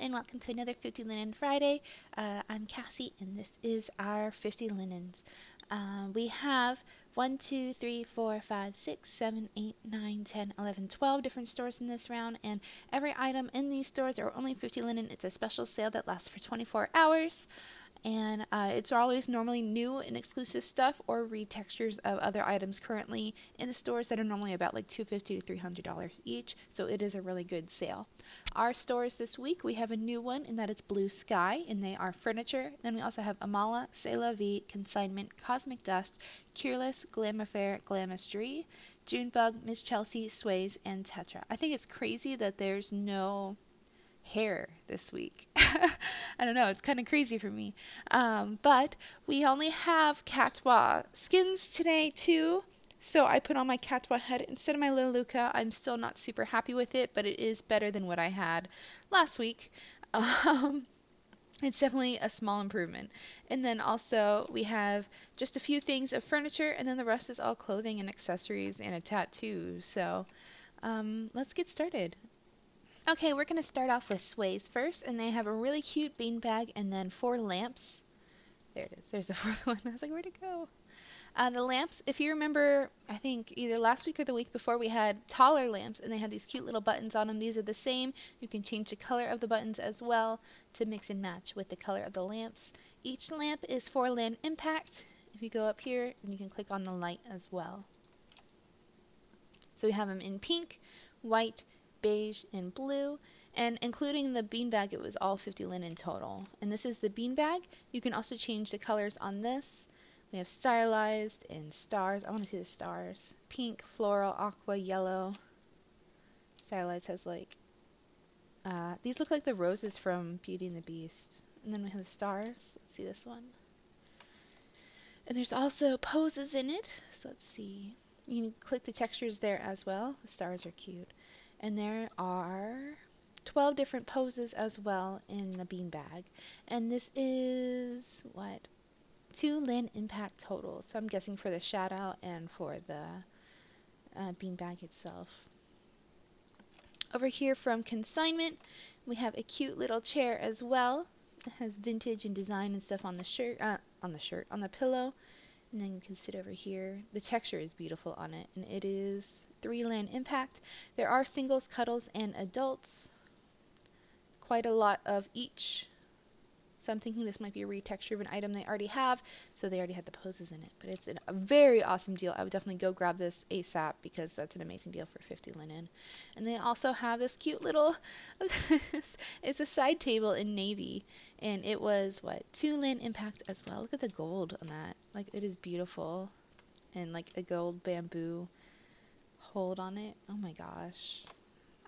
and welcome to another 50 Linen Friday. I'm Cassie, and this is our 50 linens. We have 1, 2, 3, 4, 5, 6, 7, 8, 9, 10, 11, 12 different stores in this round, and every item in these stores are only 50 linen. It's a special sale that lasts for 24 hours. And it's always normally new and exclusive stuff or retextures of other items currently in the stores that are normally about like $250 to $300 each, so it is a really good sale. Our stores this week, we have a new one, and that is Blue Sky, and they are furniture. Then we also have Amala, C'est La Vie, Consignment, Cosmic Dust, Cureless, Glam Affair, Glamistry, Junebug, Miss Chelsea, Sways, and Tetra. I think it's crazy that there's no hair this week. I don't know, it's kind of crazy for me. But we only have catwa skins today too, so I put on my catwa head instead of my Lelutka. I'm still not super happy with it, but it is better than what I had last week. It's definitely a small improvement. And then also we have just a few things of furniture, and then the rest is all clothing and accessories and a tattoo. So let's get started. Okay, we're going to start off with Sways first, and they have a really cute beanbag and then four lamps. There it is. There's the fourth one. I was like, where'd it go? The lamps, if you remember, I think either last week or the week before, we had taller lamps, and they had these cute little buttons on them. These are the same. You can change the color of the buttons as well to mix and match with the color of the lamps. Each lamp is 4 lamp impact. If you go up here, and you can click on the light as well. So we have them in pink, white, beige, and blue, and including the beanbag, it was all 50 linen total. And this is the beanbag. You can also change the colors on this. We have stylized and stars. I want to see the stars. Pink, floral, aqua, yellow. Stylized has like, these look like the roses from Beauty and the Beast. And then we have the stars. Let's see this one. And there's also poses in it. So let's see. You can click the textures there as well. The stars are cute. And there are 12 different poses as well in the beanbag. And this is, what, 2 lin impact total. So I'm guessing for the shout out and for the beanbag itself. Over here from Consignment, we have a cute little chair as well. It has vintage and design and stuff on the shirt, on the pillow. And then you can sit over here. The texture is beautiful on it, and it is 3 land impact. There are singles, cuddles, and adults. Quite a lot of each. So I'm thinking this might be a retexture of an item they already have, so they already had the poses in it. But it's a very awesome deal. I would definitely go grab this ASAP because that's an amazing deal for 50 linen. And they also have this cute little, look at this. It's a side table in navy, and it was, what, 2 land impact as well. Look at the gold on that. Like, it is beautiful, and like a gold bamboo hold on it. Oh my gosh.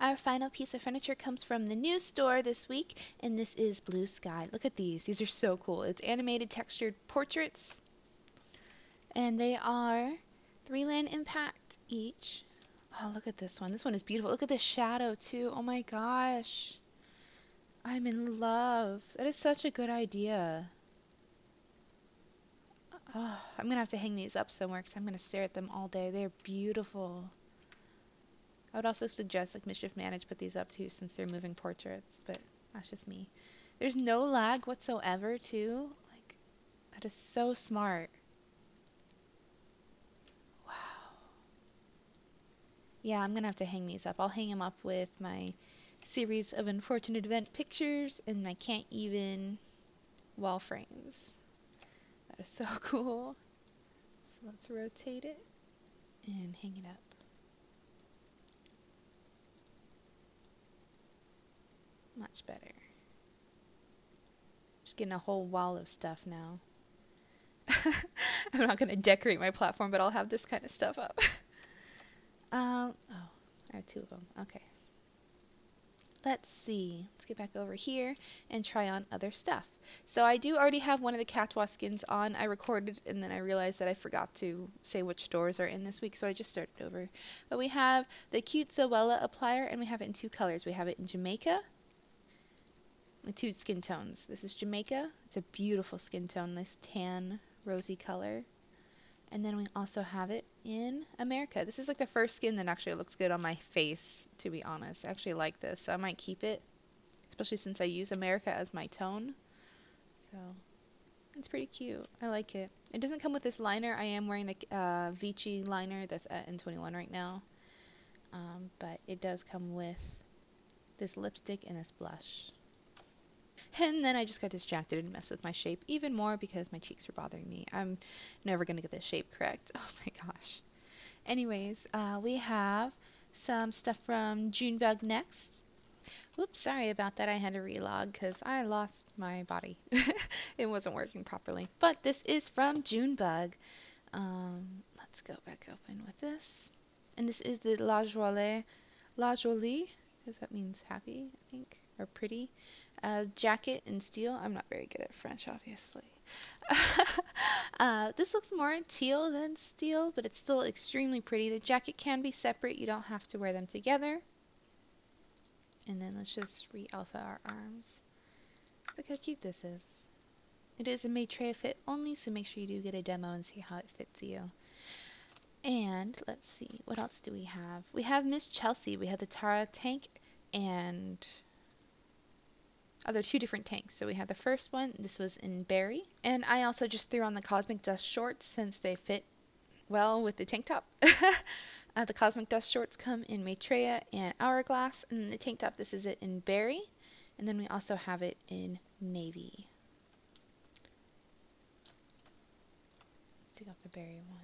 Our final piece of furniture comes from the new store this week, and this is Blue Sky. Look at these. These are so cool. It's animated textured portraits, and they are 3 land impact each. Oh, look at this one. This one is beautiful. Look at this shadow too. Oh my gosh. I'm in love. That is such a good idea. Oh, I'm going to have to hang these up somewhere because I'm going to stare at them all day. They're beautiful. I would also suggest, like, Mischief Manage put these up too, since they're moving portraits, but that's just me. There's no lag whatsoever too. Like, that is so smart. Wow. Yeah, I'm gonna have to hang these up. I'll hang them up with my series of unfortunate event pictures and my can't even wall frames. That is so cool. So let's rotate it and hang it up. Much better. Just getting a whole wall of stuff now. I'm not going to decorate my platform, but I'll have this kind of stuff up. Oh, I have 2 of them. Okay. Let's see. Let's get back over here and try on other stuff. So I do already have one of the catwa skins on. I recorded and then I realized that I forgot to say which stores are in this week, so I just started over. But we have the cute Zoella applier, and we have it in 2 colors. We have it in Jamaica. 2 skin tones. This is Jamaica. It's a beautiful skin tone, this tan, rosy color. And then we also have it in America. This is like the first skin that actually looks good on my face, to be honest. I actually like this, so I might keep it. especially since I use America as my tone. So it's pretty cute. I like it. It doesn't come with this liner. I am wearing a Vichy liner that's at N21 right now. But it does come with this lipstick and this blush. And then I just got distracted and messed with my shape even more because my cheeks were bothering me. I'm never going to get this shape correct. Oh my gosh. Anyways, we have some stuff from Junebug next. Whoops, sorry about that. I had to relog because I lost my body. It wasn't working properly. But this is from Junebug. Let's go back open with this. And this is the La Jolie. La Jolie, because that means happy, I think, or pretty. Jacket in steel. I'm not very good at French, obviously. This looks more teal than steel, but it's still extremely pretty. The jacket can be separate. You don't have to wear them together. And then let's just re-alpha our arms. Look how cute this is. It is a Maitreya fit only, so make sure you do get a demo and see how it fits you. And let's see, what else do we have? We have Miss Chelsea. We have the Tara tank and other two different tanks. So we have the first one. This was in Berry. And I also just threw on the Cosmic Dust shorts since they fit well with the tank top. The Cosmic Dust shorts come in Maitreya and Hourglass. And the tank top, this is it in Berry. And then we also have it in Navy. Let's take off the Berry one.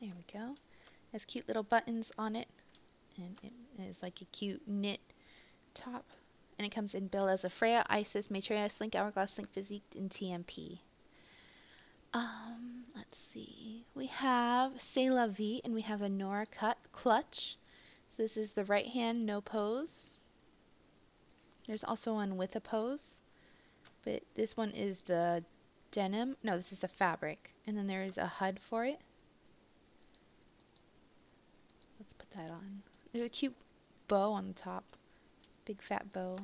There we go. It has cute little buttons on it. And it is like a cute knit top. And it comes in Belleza, Freya, Isis, Maitreya, Slink, Hourglass, Slink, Physique, and TMP. Let's see. We have C'est La Vie, and we have a Nora cut clutch. So this is the right hand, no pose. There's also one with a pose. But this one is the denim. No, this is the fabric. And then there is a HUD for it. Let's put that on. There's a cute bow on the top, big fat bow,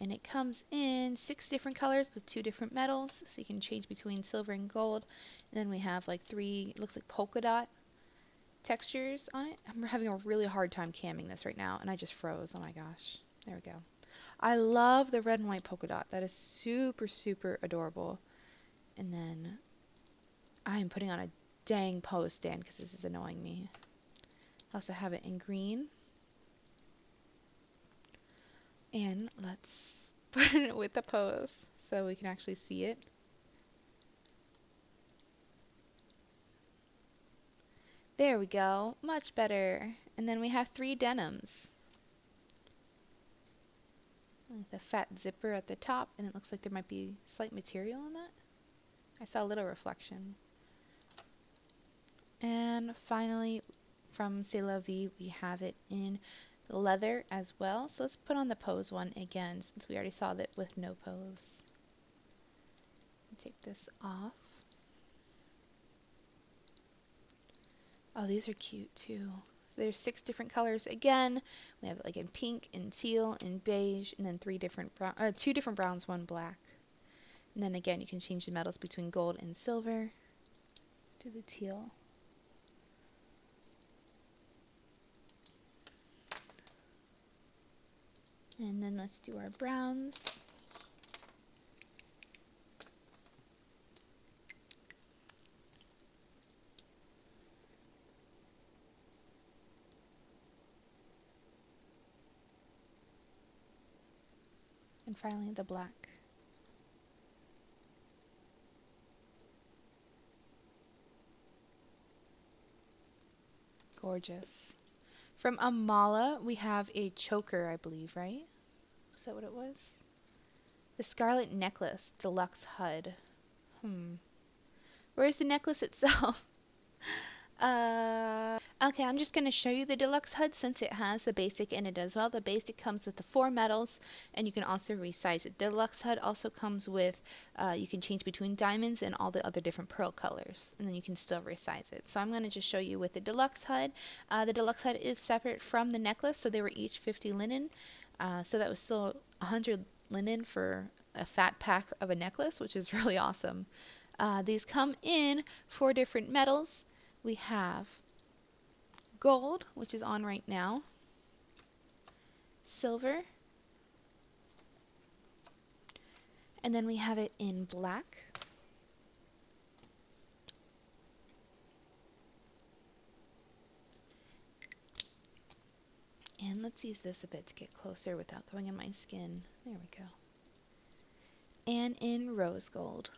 and it comes in 6 different colors with 2 different metals, so you can change between silver and gold. And then we have like 3, it looks like polka dot textures on it. I'm having a really hard time camming this right now, and I just froze. Oh my gosh, there we go. I love the red and white polka dot. That is super, super adorable. And then I am putting on a dang pose stand because this is annoying me. I also have it in green. And let's put it with the pose so we can actually see it. There we go. Much better. And then we have 3 denims. Like the fat zipper at the top, and it looks like there might be slight material on that. I saw a little reflection. And finally, from C'est La Vie, we have it in leather as well. So let's put on the pose one again, since we already saw that with no pose. Take this off. Oh, these are cute too. So there's 6 different colors again. We have it like in pink, in teal, in beige, and then 3 different brown, 2 different browns, 1 black. And then again, you can change the metals between gold and silver. Let's do the teal. And then let's do our browns. And finally the black. Gorgeous. From Amala, we have a choker, I believe, right? Is that what it was? The Scarlet Necklace Deluxe HUD. Where's the necklace itself? Okay, I'm just going to show you the Deluxe HUD since it has the basic in it as well. The basic comes with the 4 metals, and you can also resize it. The Deluxe HUD also comes with, you can change between diamonds and all the other different pearl colors, and then you can still resize it. So I'm going to just show you with the Deluxe HUD. The Deluxe HUD is separate from the necklace, so they were each 50 linen. So that was still 100 linen for a fat pack of a necklace, which is really awesome. These come in 4 different metals. We have gold, which is on right now, silver, and then we have it in black. And let's use this a bit to get closer without going in my skin. There we go. And in rose gold.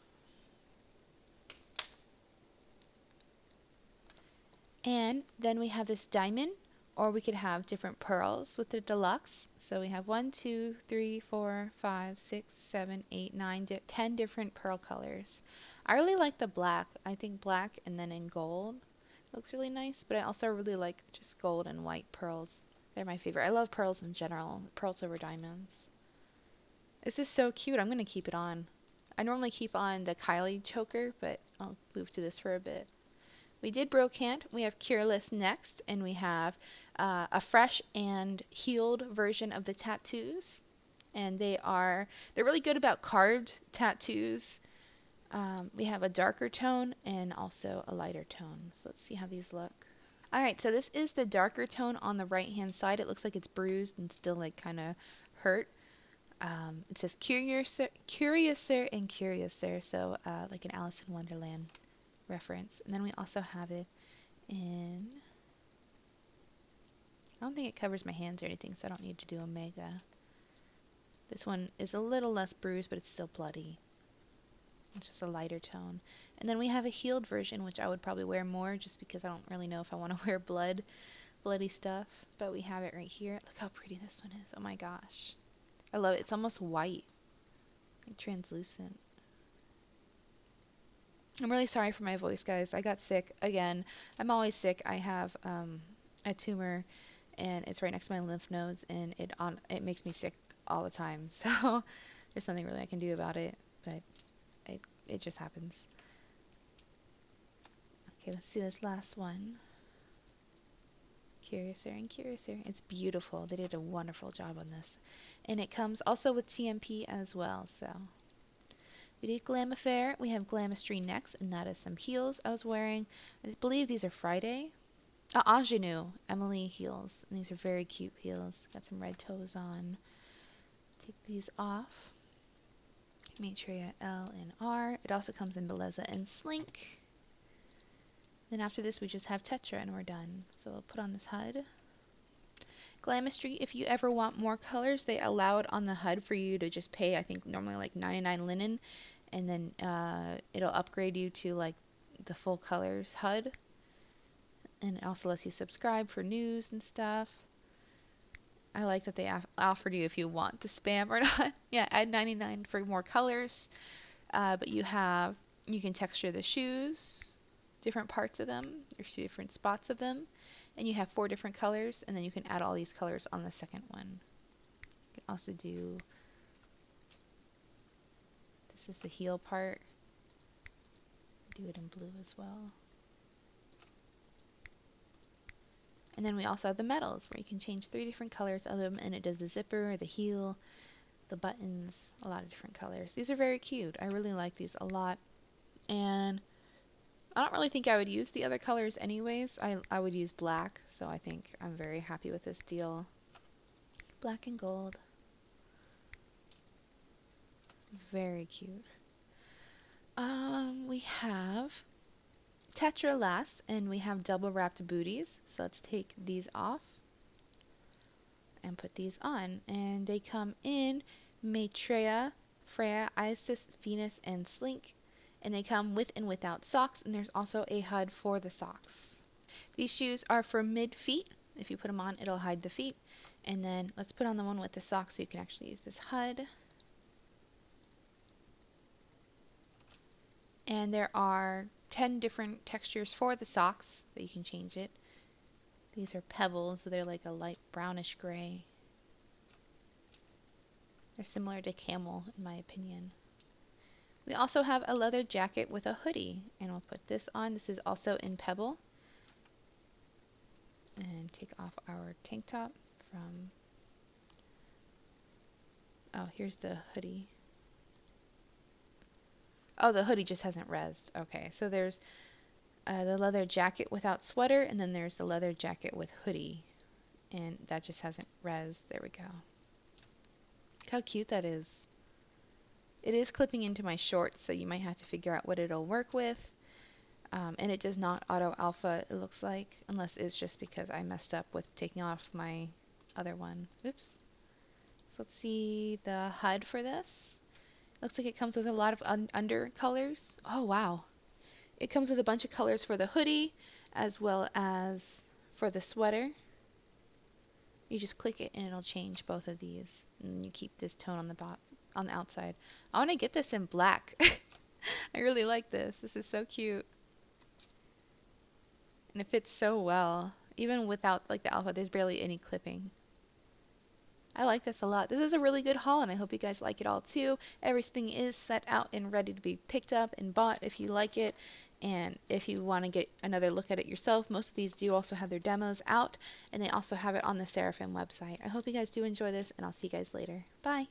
And then we have this diamond, or we could have different pearls with the deluxe. So we have 1, 2, 3, 4, 5, 6, 7, 8, 9, 10 different pearl colors. I really like the black. I think black and then in gold looks really nice, but I also really like just gold and white pearls. They're my favorite. I love pearls in general, pearls over diamonds. This is so cute. I'm going to keep it on. I normally keep on the Kylie choker, but I'll move to this for a bit. We did Brocante. We have Cureless next, and we have a fresh and healed version of the tattoos. And they're really good about carved tattoos. We have a darker tone and also a lighter tone. So let's see how these look. Alright, so this is the darker tone on the right hand side. It looks like it's bruised and still like kind of hurt. It says curiouser, curiouser, and curiouser, so like an Alice in Wonderland reference. And then we also have it in... I don't think it covers my hands or anything, so I don't need to do Omega. This one is a little less bruised, but it's still bloody. It's just a lighter tone. And then we have a healed version, which I would probably wear more just because I don't really know if I want to wear bloody stuff. But we have it right here. Look how pretty this one is. Oh my gosh. I love it. It's almost white. Like translucent. I'm really sorry for my voice, guys. I got sick again. I'm always sick. I have a tumor and it's right next to my lymph nodes, and it makes me sick all the time. So there's nothing really I can do about it, but it just happens. Okay, let's see this last one. Curiouser and curiouser. It's beautiful. They did a wonderful job on this. And it comes also with TMP as well, so. We did Glam Affair. We have Glamistry next, and that is some heels I was wearing. I believe these are Friday. Ingenue, Emily heels. And these are very cute heels. Got some red toes on. Take these off. Maitreya L and R. It also comes in Belleza and Slink. Then after this, we just have Tetra and we're done. So I'll put on this HUD. Glamistry, if you ever want more colors, they allow it on the HUD for you to just pay, I think, normally like 99 linen. And then it'll upgrade you to like the full colors HUD. And it also lets you subscribe for news and stuff. I like that they offered you if you want to spam or not. Yeah, add 99 for more colors. But you can texture the shoes, different parts of them, or two different spots of them. And you have 4 different colors, and then you can add all these colors on the second one. You can also do, this is the heel part. Do it in blue as well. And then we also have the medals, where you can change 3 different colors of them, and it does the zipper, the heel, the buttons, a lot of different colors. These are very cute. I really like these a lot. And I don't really think I would use the other colors anyways. I would use black, so I think I'm very happy with this deal. Black and gold. Very cute. We have Tetra last, and we have double wrapped booties, so let's take these off and put these on. And they come in Maitreya, Freya, Isis, Venus, and Slink, and they come with and without socks, and there's also a HUD for the socks. These shoes are for mid-feet. If you put them on, it'll hide the feet. And then let's put on the one with the socks so you can actually use this HUD. And there are 10 different textures for the socks that you can change it. These are pebbles, so they're like a light brownish gray. They're similar to camel in my opinion. We also have a leather jacket with a hoodie, and we'll put this on. This is also in pebble. And take off our tank top from, oh, here's the hoodie. Oh, the hoodie just hasn't rezzed. Okay, so there's the leather jacket without sweater, and then there's the leather jacket with hoodie. And that just hasn't res. There we go. Look how cute that is. It is clipping into my shorts, so you might have to figure out what it'll work with. And it does not auto alpha, it looks like, unless it's just because I messed up with taking off my other one. Oops. So let's see the HUD for this. Looks like it comes with a lot of under colors. Oh, wow. It comes with a bunch of colors for the hoodie, as well as for the sweater. You just click it and it'll change both of these. And you keep this tone on the on the outside. I want to get this in black. I really like this. This is so cute. And it fits so well. Even without like the alpha, there's barely any clipping. I like this a lot. This is a really good haul, and I hope you guys like it all too. Everything is set out and ready to be picked up and bought if you like it. And if you want to get another look at it yourself, most of these do also have their demos out, and they also have it on the Seraphim website. I hope you guys do enjoy this, and I'll see you guys later. Bye!